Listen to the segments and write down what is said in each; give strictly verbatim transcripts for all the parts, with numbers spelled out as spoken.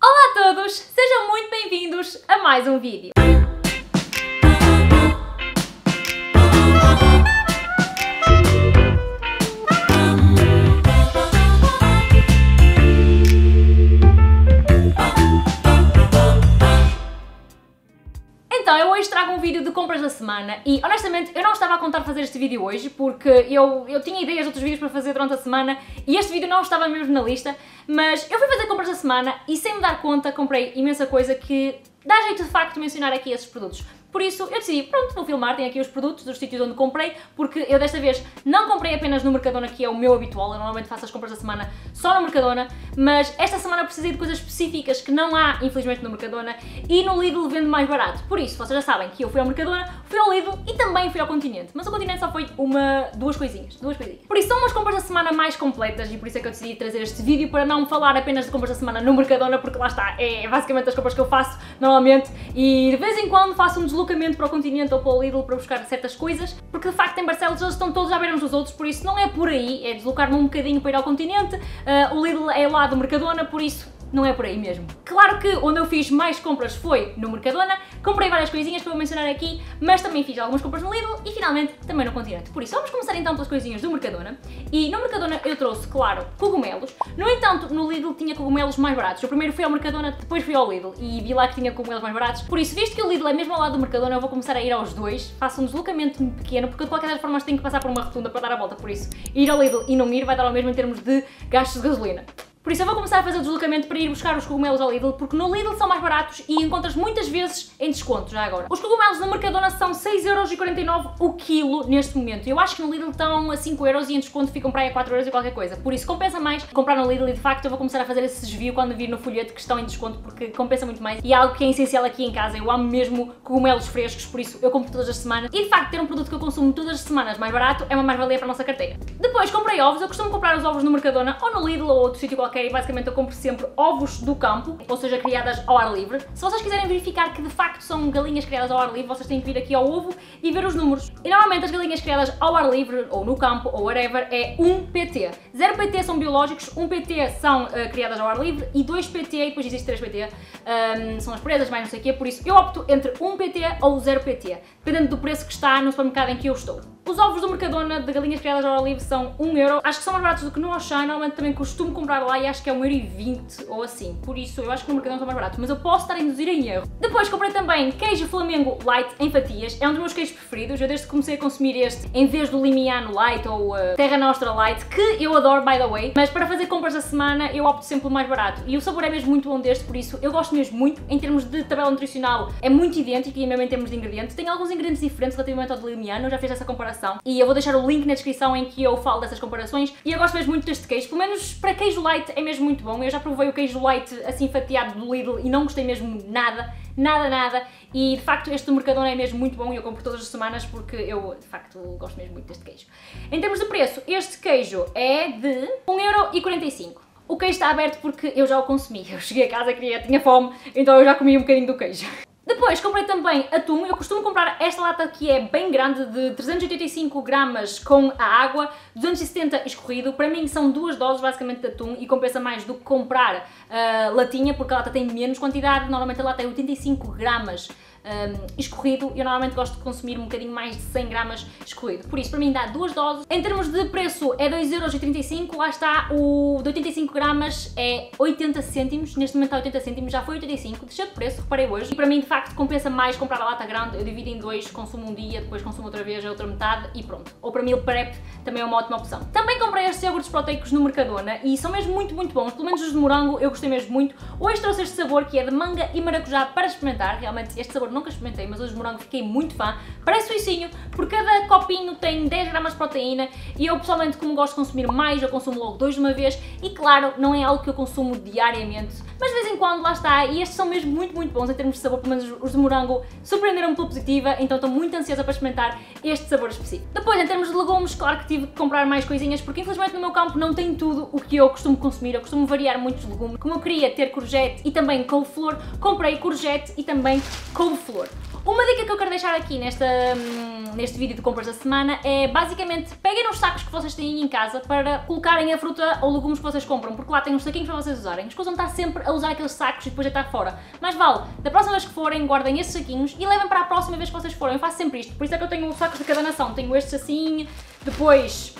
Olá a todos, sejam muito bem-vindos a mais um vídeo. Então, eu hoje trago um vídeo de compras da semana e, honestamente, eu não estava a contar fazer este vídeo hoje porque eu, eu tinha ideias de outros vídeos para fazer durante a semana e este vídeo não estava mesmo na lista, mas eu fui fazer compras da semana e, sem me dar conta, comprei imensa coisa que dá jeito de facto mencionar aqui esses produtos. Por isso, eu decidi, pronto, vou filmar, tenho aqui os produtos dos sítios onde comprei, porque eu desta vez não comprei apenas no Mercadona, que é o meu habitual, eu normalmente faço as compras da semana só no Mercadona, mas esta semana precisei de coisas específicas que não há, infelizmente, no Mercadona, e no Lidl vendo mais barato. Por isso, vocês já sabem que eu fui ao Mercadona, fui ao Lidl e também fui ao Continente, mas o Continente só foi uma, duas coisinhas, duas coisinhas. Por isso, são umas compras da semana mais completas e por isso é que eu decidi trazer este vídeo, para não falar apenas de compras da semana no Mercadona, porque lá está, é basicamente as compras que eu faço normalmente, e de vez em quando faço um deslocamento deslocamento para o Continente ou para o Lidl para buscar certas coisas, porque de facto em Barcelos eles estão todos à beira uns dos outros, por isso não é por aí, é deslocar-me um bocadinho para ir ao Continente, uh, o Lidl é lá do Mercadona, por isso não é por aí mesmo. Claro que onde eu fiz mais compras foi no Mercadona, comprei várias coisinhas que eu vou mencionar aqui, mas também fiz algumas compras no Lidl e finalmente também no Continente. Por isso, vamos começar então pelas coisinhas do Mercadona. E no Mercadona eu trouxe, claro, cogumelos. No entanto, no Lidl tinha cogumelos mais baratos. Eu primeiro fui ao Mercadona, depois fui ao Lidl e vi lá que tinha cogumelos mais baratos. Por isso, visto que o Lidl é mesmo ao lado do Mercadona, eu vou começar a ir aos dois. Faço um deslocamento pequeno, porque de qualquer das formas tenho que passar por uma rotunda para dar a volta. Por isso, ir ao Lidl e não ir vai dar ao mesmo em termos de gastos de gasolina. Por isso eu vou começar a fazer o deslocamento para ir buscar os cogumelos ao Lidl, porque no Lidl são mais baratos e encontras muitas vezes em desconto, já agora. Os cogumelos no Mercadona são seis euros e quarenta e nove o quilo neste momento. Eu acho que no Lidl estão a cinco euros e em desconto ficam para aí a quatro euros e qualquer coisa. Por isso compensa mais comprar no Lidl e de facto eu vou começar a fazer esse desvio quando vir no folheto que estão em desconto, porque compensa muito mais. E é algo que é essencial aqui em casa, eu amo mesmo cogumelos frescos, por isso eu compro todas as semanas. E de facto ter um produto que eu consumo todas as semanas mais barato é uma mais-valia para a nossa carteira. Depois comprei ovos, eu costumo comprar os ovos no Mercadona ou no Lidl ou outro sítio qualquer. E basicamente eu compro sempre ovos do campo, ou seja, criadas ao ar livre. Se vocês quiserem verificar que de facto são galinhas criadas ao ar livre, vocês têm que vir aqui ao ovo e ver os números. E normalmente as galinhas criadas ao ar livre, ou no campo, ou whatever, é um P T. zero P T são biológicos, um P T são uh, criadas ao ar livre, e dois P T, e depois existe três P T, um, são as presas, mais não sei o quê, por isso eu opto entre um P T ou zero P T, dependendo do preço que está no supermercado em que eu estou. Os ovos do Mercadona de galinhas criadas ao ar livre são um euro. Acho que são mais baratos do que no Auchan, normalmente também costumo comprar lá e acho que é um euro e vinte ou assim. Por isso eu acho que no Mercadona são mais baratos, mas eu posso estar a induzir em erro. Depois comprei também queijo Flamengo Light em fatias. É um dos meus queijos preferidos. Eu desde que comecei a consumir este, em vez do Limiano Light ou uh, Terra Nostra Light, que eu adoro, by the way, mas para fazer compras da semana eu opto sempre o mais barato. E o sabor é mesmo muito bom deste, por isso eu gosto mesmo muito. Em termos de tabela nutricional é muito idêntico e mesmo em termos de ingredientes. Tem alguns ingredientes diferentes relativamente ao de Limiano, eu já fiz essa comparação. E eu vou deixar o link na descrição em que eu falo dessas comparações. E eu gosto mesmo muito deste queijo, pelo menos para queijo light é mesmo muito bom. Eu já provei o queijo light assim fatiado do Lidl e não gostei mesmo nada, nada, nada. E de facto este do Mercadona é mesmo muito bom e eu compro todas as semanas porque eu de facto gosto mesmo muito deste queijo. Em termos de preço, este queijo é de um euro e quarenta e cinco. O queijo está aberto porque eu já o consumi. Eu cheguei a casa, queria, tinha fome, então eu já comi um bocadinho do queijo. Depois comprei também atum. Eu costumo comprar esta lata que é bem grande, de trezentos e oitenta e cinco gramas com a água, duzentos e setenta escorrido. Para mim são duas doses basicamente de atum e compensa mais do que comprar uh, latinha, porque a lata tem menos quantidade. Normalmente a lata é oitenta e cinco gramas Um, escorrido, eu normalmente gosto de consumir um bocadinho mais de cem gramas escorrido, por isso para mim dá duas doses. Em termos de preço é dois euros e trinta e cinco, lá está, o de oitenta e cinco gramas é oitenta cêntimos, neste momento está oitenta cêntimos, já foi oitenta e cinco, deixei de preço, reparei hoje, e para mim de facto compensa mais comprar a lata grande, eu divido em dois, consumo um dia, depois consumo outra vez a outra metade e pronto. Ou para meal prep também é uma ótima opção. Também comprei estes iogurtes proteicos no Mercadona e são mesmo muito, muito bons, pelo menos os de morango eu gostei mesmo muito. Hoje trouxe este sabor que é de manga e maracujá para experimentar, realmente este sabor nunca experimentei, mas hoje de morango fiquei muito fã. Parece suicinho, por cada copinho tem dez gramas de proteína e eu pessoalmente, como gosto de consumir mais, eu consumo logo dois de uma vez e claro, não é algo que eu consumo diariamente, mas de vez em quando, lá está, e estes são mesmo muito, muito bons em termos de sabor, pelo menos os de morango surpreenderam-me pela positiva, então estou muito ansiosa para experimentar este sabor específico. Depois, em termos de legumes, claro que tive de comprar mais coisinhas, porque infelizmente no meu campo não tem tudo o que eu costumo consumir, eu costumo variar muitos legumes, como eu queria ter courgette e também couve-flor, comprei courgette e também couve-flor. Uma dica que eu quero deixar aqui nesta, hum, neste vídeo de compras da semana é basicamente peguem nos sacos que vocês têm em casa para colocarem a fruta ou legumes que vocês compram, porque lá tem uns saquinhos para vocês usarem. Escusam de estar sempre a usar aqueles sacos e depois deitar fora. Mas vale, da próxima vez que forem, guardem esses saquinhos e levem para a próxima vez que vocês forem. Eu faço sempre isto, por isso é que eu tenho sacos de cada nação. Tenho estes assim, depois...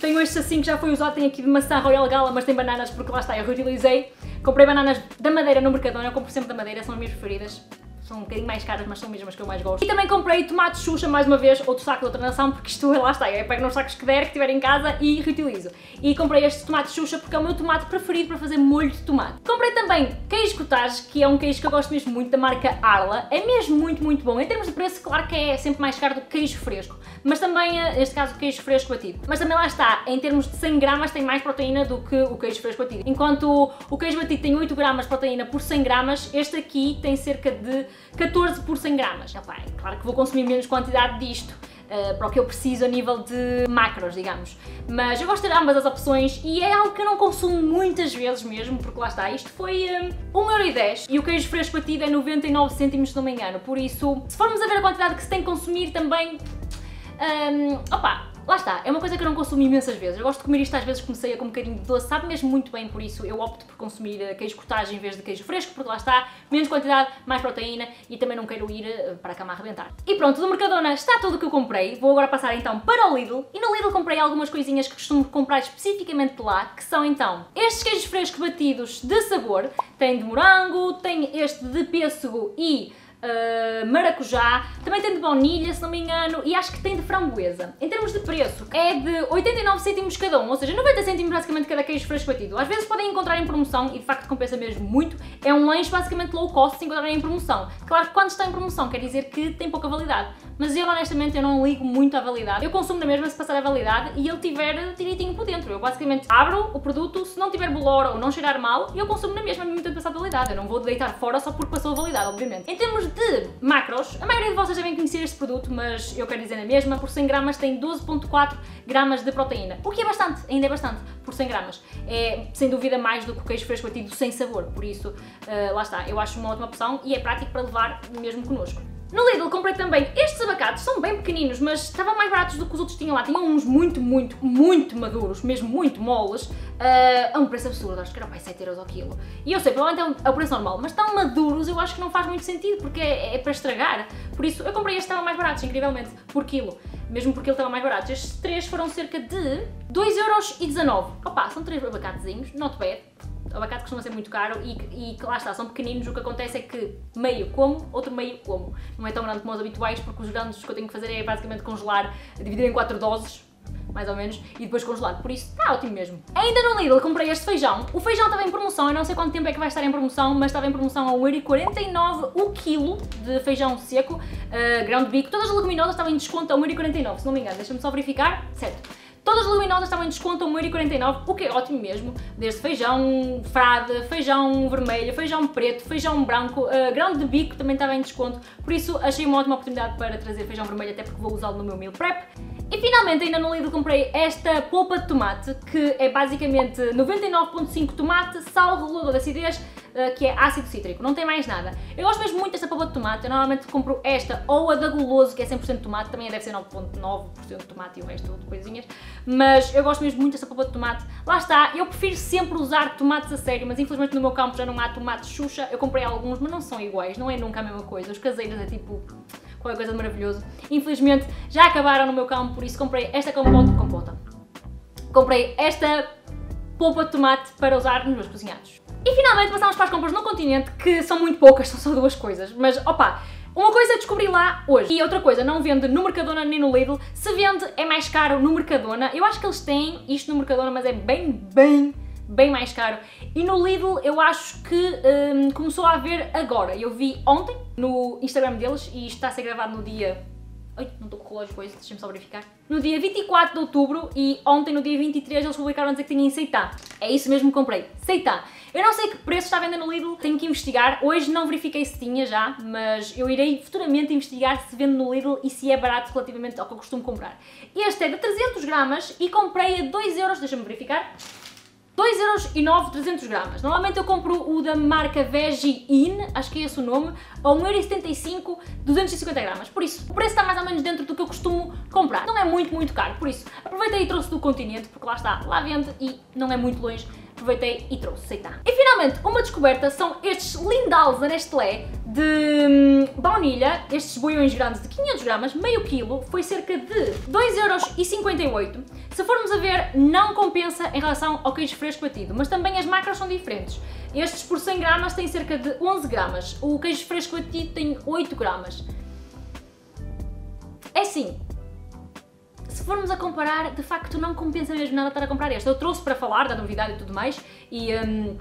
Tenho este assim que já foi usado, tenho aqui de maçã Royal Gala, mas tem bananas porque lá está, eu reutilizei. Comprei bananas da Madeira no Mercadona, eu compro sempre da Madeira, são as minhas preferidas. São um bocadinho mais caras, mas são mesmo as que eu mais gosto. E também comprei tomate Xuxa, mais uma vez, outro saco de outra nação, porque isto lá está, eu pego nos sacos que der, que tiver em casa e reutilizo. E comprei este tomate Xuxa porque é o meu tomate preferido para fazer molho de tomate. Comprei também queijo cottage, que é um queijo que eu gosto mesmo muito, da marca Arla. É mesmo muito, muito bom. Em termos de preço, claro que é sempre mais caro do que queijo fresco, mas também, neste caso, queijo fresco batido. Mas também lá está, em termos de cem gramas tem mais proteína do que o queijo fresco batido. Enquanto o queijo batido tem oito gramas de proteína por cem gramas, este aqui tem cerca de catorze por cem gramas. Epá, é claro que vou consumir menos quantidade disto uh, para o que eu preciso a nível de macros, digamos. Mas eu gosto de ter ambas as opções e é algo que eu não consumo muitas vezes mesmo, porque lá está, isto foi um, um euro e dez e o queijo fresco batido é noventa e nove cêntimos, se não me engano. Por isso, se formos a ver a quantidade que se tem que consumir também, um, opa, lá está, é uma coisa que eu não consumo imensas vezes. Eu gosto de comer isto, às vezes comecei a comer um bocadinho de doce, sabe mesmo muito bem, por isso eu opto por consumir queijo cottage em vez de queijo fresco, porque lá está, menos quantidade, mais proteína e também não quero ir para a cama a arrebentar. E pronto, do Mercadona está tudo o que eu comprei. Vou agora passar então para o Lidl e no Lidl comprei algumas coisinhas que costumo comprar especificamente de lá, que são então estes queijos frescos batidos de sabor, tem de morango, tem este de pêssego e... Uh, maracujá, também tem de baunilha, se não me engano, e acho que tem de framboesa. Em termos de preço, é de oitenta e nove cêntimos cada um, ou seja, noventa cêntimos basicamente cada queijo fresco batido. Às vezes podem encontrar em promoção e de facto compensa mesmo muito. É um lanche basicamente low cost se encontrarem em promoção. Claro que quando está em promoção quer dizer que tem pouca validade, mas eu honestamente eu não ligo muito à validade. Eu consumo na mesma se passar a validade e ele tiver direitinho por dentro. Eu basicamente abro o produto, se não tiver bolor ou não cheirar mal, eu consumo na mesma, mesmo tendo passado a validade. Eu não vou deitar fora só porque passou a validade, obviamente. Em termos de macros, a maioria de vocês devem conhecer este produto, mas eu quero dizer na mesma, por cem gramas tem doze vírgula quatro gramas de proteína, o que é bastante, ainda é bastante, por cem gramas. É, sem dúvida, mais do que o queijo fresco batido sem sabor, por isso, uh, lá está, eu acho uma ótima opção e é prático para levar mesmo connosco. No Lidl comprei também estes abacates, são bem pequeninos, mas estavam mais baratos do que os outros tinham lá. Tinham uns muito, muito, muito maduros, mesmo muito moles, uh, a um preço absurdo, acho que era para sete euros ao quilo. E eu sei, provavelmente é o preço normal, mas tão maduros eu acho que não faz muito sentido, porque é, é para estragar. Por isso, eu comprei estes que estavam mais baratos, incrivelmente, por quilo. Mesmo porque ele estava mais barato. Estes três foram cerca de dois euros e dezanove. Opa, são três abacatezinhos, not bad. O abacate costuma ser muito caro e, e lá está, são pequeninos, o que acontece é que meio como, outro meio como. Não é tão grande como os habituais, porque os grandes que eu tenho que fazer é basicamente congelar, dividir em quatro doses, mais ou menos, e depois congelado, por isso está ótimo mesmo. Ainda no Lidl comprei este feijão. O feijão estava em promoção, eu não sei quanto tempo é que vai estar em promoção, mas estava em promoção a um euro e quarenta e nove o quilo de feijão seco, uh, grão de bico. Todas as leguminosas estavam em desconto a um euro e quarenta e nove, se não me engano, deixa-me só verificar, certo. Todas as leguminosas estavam em desconto a um euro e quarenta e nove, o que é ótimo mesmo, desde feijão frade, feijão vermelho, feijão preto, feijão branco, uh, grão de bico também estava em desconto, por isso achei uma ótima oportunidade para trazer feijão vermelho, até porque vou usá-lo no meu meal prep. E finalmente ainda no Lidl comprei esta polpa de tomate, que é basicamente noventa e nove vírgula cinco por cento tomate, sal, regulador de acidez, que é ácido cítrico, não tem mais nada. Eu gosto mesmo muito desta polpa de tomate, eu normalmente compro esta ou a da Guloso, que é cem por cento tomate, também deve ser nove vírgula nove por cento tomate e o resto de coisinhas, mas eu gosto mesmo muito desta polpa de tomate. Lá está, eu prefiro sempre usar tomates a sério, mas infelizmente no meu campo já não há tomate Xuxa, eu comprei alguns, mas não são iguais, não é nunca a mesma coisa, os caseiros é tipo... qualquer coisa de maravilhoso. Infelizmente já acabaram no meu campo, por isso comprei esta compota, compota. Comprei esta polpa de tomate para usar nos meus cozinhados. E finalmente passámos para as compras no Continente, que são muito poucas, são só duas coisas, mas opa, uma coisa descobri lá hoje e outra coisa não vende no Mercadona nem no Lidl, se vende é mais caro no Mercadona, eu acho que eles têm isto no Mercadona, mas é bem, bem... bem mais caro. E no Lidl eu acho que um, começou a haver agora. Eu vi ontem no Instagram deles e isto está a ser gravado no dia... Ai, não estou com o relógio com isso, deixa-me só verificar. No dia vinte e quatro de outubro e ontem no dia vinte e três eles publicaram a dizer que tinha em Seitã. É isso mesmo que comprei, Seitã. Eu não sei que preço está a venda no Lidl, tenho que investigar. Hoje não verifiquei se tinha já, mas eu irei futuramente investigar se vende no Lidl e se é barato relativamente ao que eu costumo comprar. Este é de trezentas gramas e comprei a dois euros, deixa-me verificar. dois euros e nove, trezentos gramas. Normalmente eu compro o da marca Veggie In, acho que é esse o nome, a um euro e setenta e cinco, duzentos e cinquenta gramas. Por isso, o preço está mais ou menos dentro do que eu costumo comprar. Não é muito, muito caro. Por isso, aproveitei e trouxe do Continente, porque lá está, lá vende e não é muito longe. Aproveitei e trouxe, tá. E finalmente, uma descoberta são estes Lindahls Nestlé de baunilha, estes boiões grandes de quinhentos gramas, meio quilo, foi cerca de dois euros e cinquenta e oito. Se formos a ver, não compensa em relação ao queijo fresco batido, mas também as macras são diferentes. Estes por cem gramas têm cerca de onze gramas, o queijo fresco batido tem oito gramas. É assim, se formos a comparar, de facto não compensa mesmo nada estar a comprar este. Eu trouxe para falar da novidade e tudo mais e um,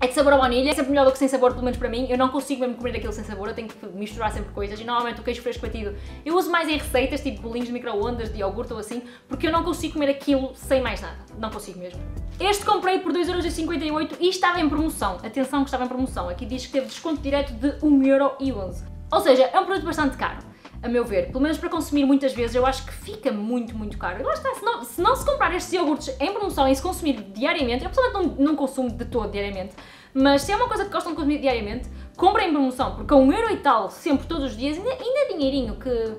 é de sabor à baunilha, é sempre melhor do que sem sabor, pelo menos para mim. Eu não consigo mesmo comer aquilo sem sabor, eu tenho que misturar sempre coisas e normalmente o queijo fresco batido eu uso mais em receitas, tipo bolinhos de micro-ondas, de iogurte ou assim, porque eu não consigo comer aquilo sem mais nada, não consigo mesmo. Este comprei por dois euros e cinquenta e oito e estava em promoção, atenção que estava em promoção, aqui diz que teve desconto direto de um euro e onze. Ou seja, é um produto bastante caro. A meu ver, pelo menos para consumir muitas vezes, eu acho que fica muito, muito caro. E lá está, se não, se não se comprar estes iogurtes em promoção e se consumir diariamente, eu pessoalmente não, não consumo de todo diariamente, mas se é uma coisa que gostam de consumir diariamente, comprem em promoção, porque a um euro e tal, sempre, todos os dias, ainda, ainda é dinheirinho que...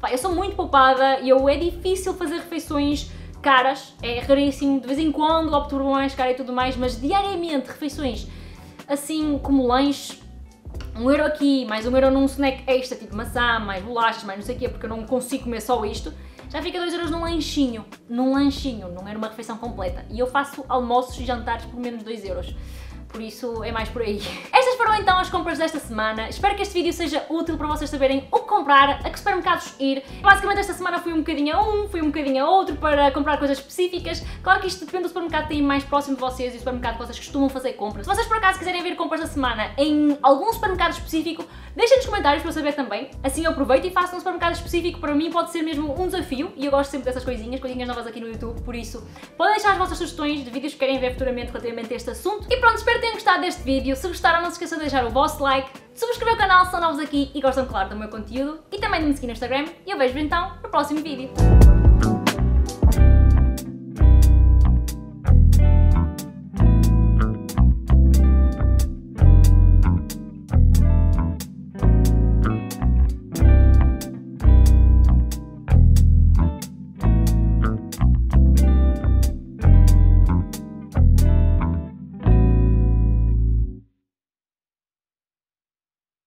Pá, eu sou muito poupada e eu, é difícil fazer refeições caras, é raríssimo, de vez em quando opto por mais caro e tudo mais, mas diariamente, refeições assim como lanches, um euro aqui, mais um euro num snack extra, tipo maçã, mais bolachas, mais não sei o quê, porque eu não consigo comer só isto, já fica dois euros num lanchinho, num lanchinho, não era uma refeição completa. E eu faço almoços e jantares por menos dois euros, por isso é mais por aí. Estas foram então as compras desta semana, espero que este vídeo seja útil para vocês saberem o que comprar, a que supermercados ir. Basicamente esta semana fui um bocadinho a um, fui um bocadinho a outro para comprar coisas específicas. Claro que isto depende do supermercado que tem mais próximo de vocês e do supermercado que vocês costumam fazer compras. Se vocês por acaso quiserem ver compras da semana em algum supermercado específico, deixem nos comentários para eu saber também, assim eu aproveito e faço um supermercado específico, para mim pode ser mesmo um desafio e eu gosto sempre dessas coisinhas, coisinhas novas aqui no YouTube, por isso podem deixar as vossas sugestões de vídeos que querem ver futuramente relativamente a este assunto. E pronto, espero que tenham gostado deste vídeo, se gostaram não se esqueçam de deixar o vosso like, de subscrever o canal se são novos aqui e gostam, claro, do meu conteúdo e também de me seguir no Instagram e eu vejo-vos então no próximo vídeo.